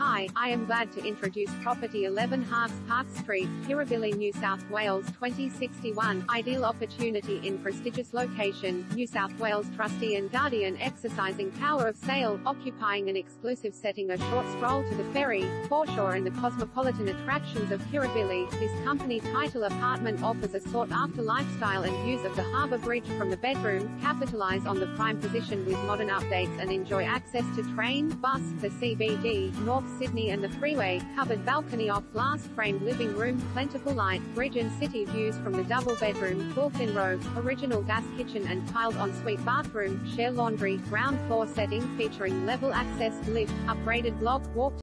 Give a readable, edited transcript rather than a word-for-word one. Hi, I am glad to introduce property 11 Harves Park Street, Kirribilli, New South Wales 2061, ideal opportunity in prestigious location, New South Wales trustee and guardian exercising power of sale, occupying an exclusive setting a short stroll to the ferry, foreshore and the cosmopolitan attractions of Kirribilli, this company title apartment offers a sought-after lifestyle and views of the harbour bridge from the bedroom, capitalise on the prime position with modern updates and enjoy access to train, bus, the CBD, North Sydney and the freeway, covered balcony off glass framed living room, plentiful light, bridge and city views from the double bedroom, built-in robe, original gas kitchen and tiled ensuite bathroom, share laundry, ground floor setting featuring level access, lift, upgraded block, walk